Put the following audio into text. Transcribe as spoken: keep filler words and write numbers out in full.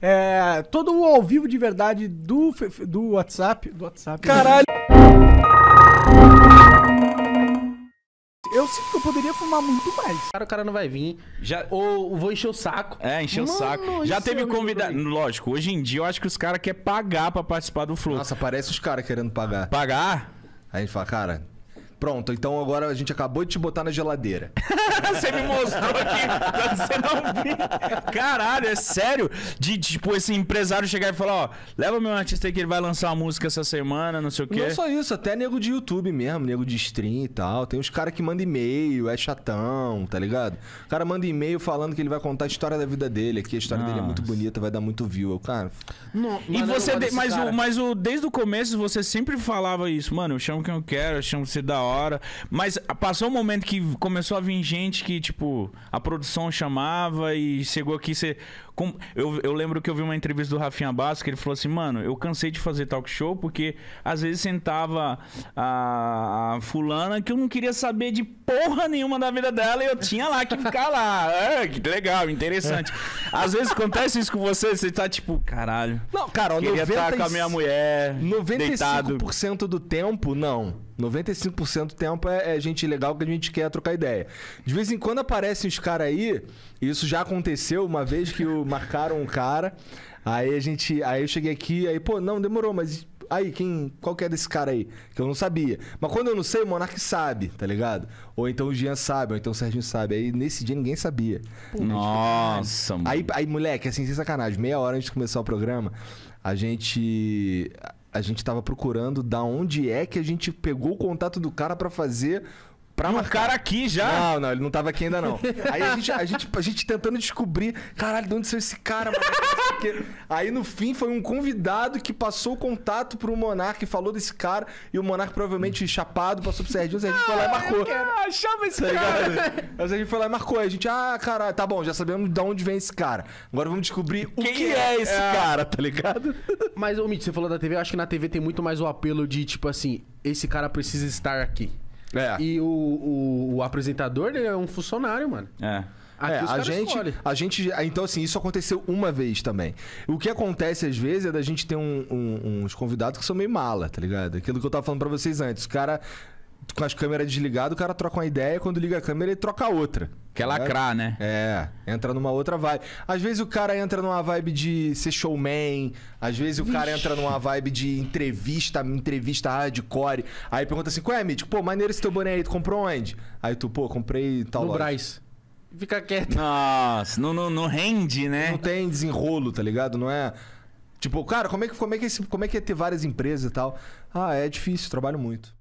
É, todo o ao vivo de verdade do, do WhatsApp. Do WhatsApp. Caralho! Eu sinto que eu poderia fumar muito mais. Cara, o cara não vai vir. Já, ou vou encher o saco. É, encher Mano, o saco. Já teve é convidado. Lógico, hoje em dia eu acho que os caras querem pagar pra participar do Flow. Nossa, parece os caras querendo pagar. Pagar? Aí a gente fala, cara. Pronto, então agora a gente acabou de te botar na geladeira. Você me mostrou aqui, você não viu. Caralho, é sério? De, tipo, esse empresário chegar e falar, ó, leva meu artista aí que ele vai lançar uma música essa semana, não sei o quê. Não só isso, até nego de YouTube mesmo, nego de stream e tal. Tem uns caras que mandam e-mail, é chatão, tá ligado? O cara manda e-mail falando que ele vai contar a história da vida dele aqui. A história Nossa. dele é muito bonita, vai dar muito view. Eu, cara... Não, e você... De, mas, o, mas o, desde o começo você sempre falava isso. Mano, eu chamo quem eu quero, eu chamo você da hora. hora, mas passou um momento que começou a vir gente que, tipo, a produção chamava e chegou aqui, você... Eu, eu lembro que eu vi uma entrevista do Rafinha Bastos que ele falou assim, mano, eu cansei de fazer talk show porque às vezes sentava a, a fulana que eu não queria saber de porra nenhuma da vida dela e eu tinha lá que ficar lá. É, que legal, interessante. Às vezes acontece isso com você, você tá tipo, caralho. Não, cara, eu queria estar com a minha mulher, deitado. noventa e cinco por cento do tempo, não. noventa e cinco por cento do tempo é, é gente legal que a gente quer trocar ideia. De vez em quando aparecem os caras aí, e isso já aconteceu uma vez que o marcaram um cara, aí a gente, aí eu cheguei aqui, aí pô, não, demorou, mas aí, quem, qual que é desse cara aí? Que eu não sabia. Mas quando eu não sei, o Monark sabe, tá ligado? Ou então o Gian sabe, ou então o Serginho sabe. Aí nesse dia ninguém sabia. Pô, nossa, mano. Aí, aí, moleque, assim, sem sacanagem, meia hora antes de começar o programa, a gente... A gente tava procurando da onde é que a gente pegou o contato do cara pra fazer... Pra marcar. Um cara aqui já? Não, não, ele não tava aqui ainda não. Aí a gente, a gente, a gente tentando descobrir, caralho, de onde saiu esse cara, mano? Aí no fim foi um convidado que passou o contato pro Monark, falou desse cara, e o Monark provavelmente chapado, passou pro Serginho, o Serginho foi lá e marcou. Ah, chama esse tá cara! Ligado? Aí o Serginho foi lá e marcou, aí a gente, ah, caralho, tá bom, já sabemos de onde vem esse cara. Agora vamos descobrir o Quem que é, é esse é... cara, tá ligado? Mas, ô Mitch, você falou da T V, eu acho que na T V tem muito mais o apelo de, tipo assim, esse cara precisa estar aqui. É. E o, o, o apresentador ele é um funcionário, mano. É. Aqui é, os a gente, escolhe. a gente, então assim, isso aconteceu uma vez também. O que acontece às vezes é da gente ter um, um, uns convidados que são meio mala, tá ligado? Aquilo que eu tava falando pra vocês antes. O cara, com as câmeras desligadas, o cara troca uma ideia, quando liga a câmera, ele troca outra. Quer lacrar, né? É, entra numa outra vibe. Às vezes o cara entra numa vibe de ser showman, às vezes o Vixe. cara entra numa vibe de entrevista, entrevista hardcore. Aí pergunta assim, qual é, Mitch? Pô, maneiro esse teu boné aí, tu comprou onde? Aí tu, pô, comprei tal loja. No Brás. Fica quieto. Nossa, não, não, não rende, né? Não tem desenrolo, tá ligado? Não é... Tipo, cara, como é que, como é que, como é que é ter várias empresas e tal? Ah, é difícil, trabalho muito.